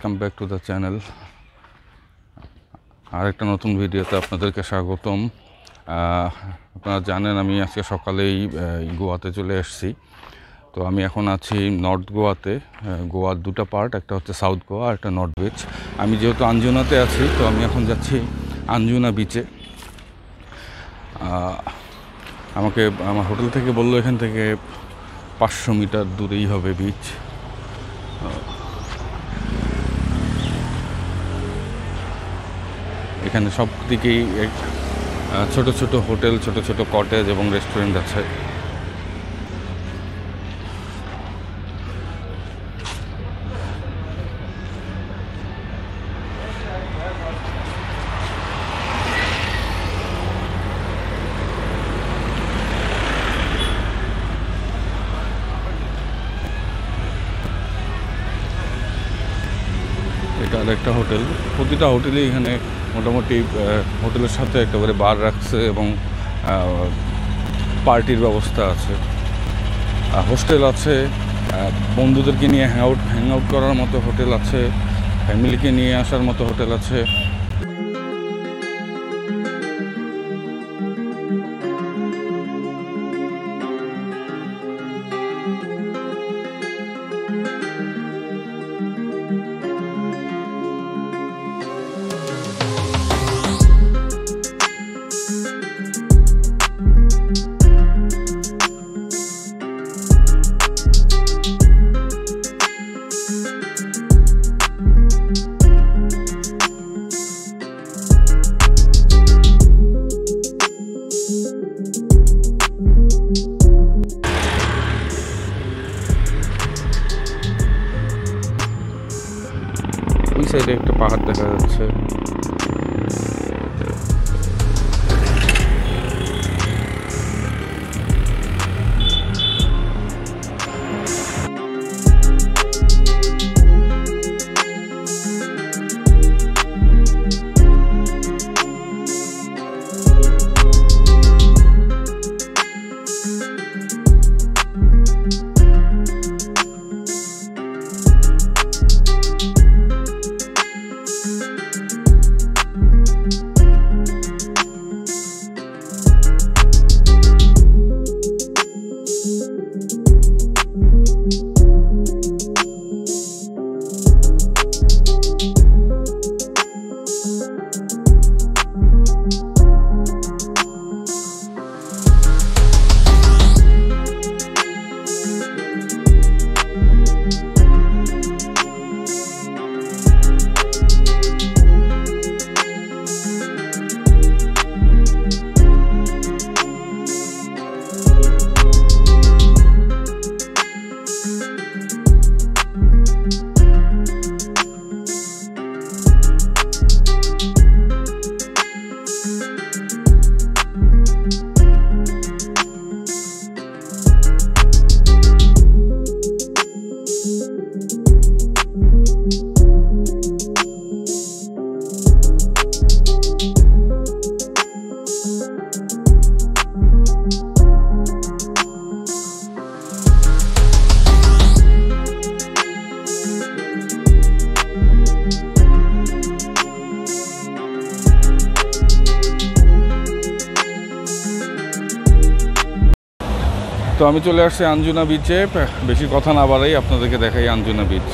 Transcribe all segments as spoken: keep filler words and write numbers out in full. Welcome back to the channel. আরেকটা নতুন ভিডিওতে আপনাদেরকে স্বাগতম। আপনারা জানেন আমি আজকে সকালেই গোয়াতে চলে এসেছি। তো আমি এখন আছি নর্থ গোয়াতে। গোয়ার দুটো পার্ট, একটা হচ্ছে সাউথ গোয়া আর একটা নর্থ বিচ। আমি যেহেতু আঞ্জুনাতে আছি, তো আমি এখন যাচ্ছি আঞ্জুনা বিচে। আমাকে আমার হোটেল থেকে বললো এখান থেকে পাঁচশো মিটার দূরেই হবে বিচ। এখানে সব দিকেই ছোট ছোট হোটেল, ছোট ছোট কটেজ এবং রেস্টুরেন্ট আছে। এটা আর একটা হোটেল। প্রতিটা হোটেলে এখানে মোটামুটি হোটেলের সাথে একেবারে বার রাখছে এবং পার্টির ব্যবস্থা আছে, হোস্টেল আছে, বন্ধুদেরকে নিয়ে হ্যাং আউট হ্যাং আউট করার মতো হোটেল আছে, ফ্যামিলিকে নিয়ে আসার মতো হোটেল আছে। সাইডে একটা পাহাড় দেখা যাচ্ছে। তো আমি চলে আসছি আঞ্জুনা বিচে। বেশি কথা না বাড়াই, আপনাদেরকে দেখাই আঞ্জুনা বিচ।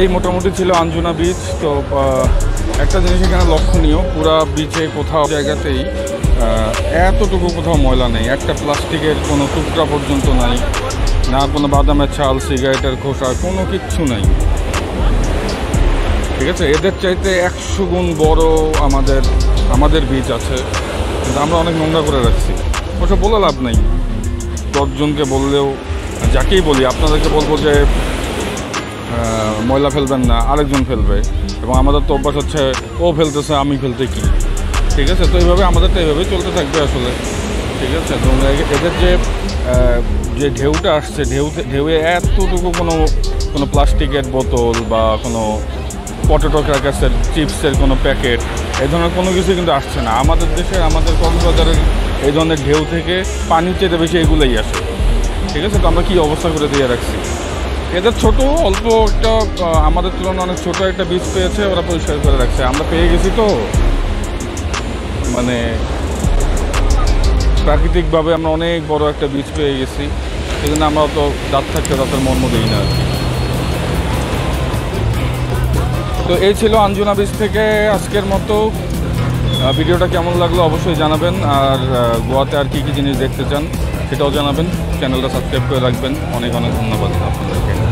এই মোটামুটি ছিল আঞ্জনা বিচ। তো একটা জিনিস এখানে লক্ষণীয়, পুরা বিচে কোথাও জায়গাতেই এতটুকু কোথাও ময়লা নেই, একটা প্লাস্টিকের কোনো টুকরা পর্যন্ত নাই, না কোনো বাদামের ছাল, সিগারেটের খোসা, কোনো কিচ্ছু নাই। ঠিক আছে, এদের চাইতে একশো গুণ বড় আমাদের আমাদের বিচ আছে, কিন্তু আমরা অনেক নোংরা করে রাখছি। ওটা বলে লাভ নেই, দশজনকে বললেও, যাকেই বলি আপনাদেরকে বলবো যে ময়লা ফেলবেন না, আরেকজন ফেলবে। এবং আমাদের তো অভ্যাস হচ্ছে ও ফেলতেছে, আমি ফেলতে কি। ঠিক আছে, তো এইভাবে আমাদের তো এইভাবেই চলতে থাকবে আসলে। ঠিক আছে, তো এদের যে যে ঢেউটা আসছে, ঢেউ ঢেউয়ে এতটুকু কোনো কোনো প্লাস্টিকের বোতল বা কোনো পটেটো ক্র্যাকার্সের, চিপসের কোনো প্যাকেট, এই ধরনের কোনো কিছু কিন্তু আসছে না। আমাদের দেশে, আমাদের কক্সবাজারের এই ধরনের ঢেউ থেকে পানির চেয়ে বেশি এগুলোই আসে। ঠিক আছে, তো আমরা কী অবস্থা করে দিয়ে রাখছি। এদের ছোটো অল্প একটা, আমাদের তুলনায় অনেক ছোটো একটা বীজ পেয়েছে, ওরা পরিষ্কার করে রাখছে। আমরা পেয়ে গেছি তো, মানে প্রাকৃতিকভাবে আমরা অনেক বড় একটা বীজ পেয়ে গেছি, সেই জন্য আমরা তো দাঁত থাকতে দাঁতের মর্ম দিই না। তো এই ছিল আঞ্জনা বিচ থেকে আজকের মতো। ভিডিওটা কেমন লাগলো অবশ্যই জানাবেন, আর গোয়াতে আর কী কী জিনিস দেখতে চান সেটাও জানাবেন। চ্যানেলটা সাবস্ক্রাইব করে রাখবেন। অনেক অনেক ধন্যবাদ আপনাদেরকে।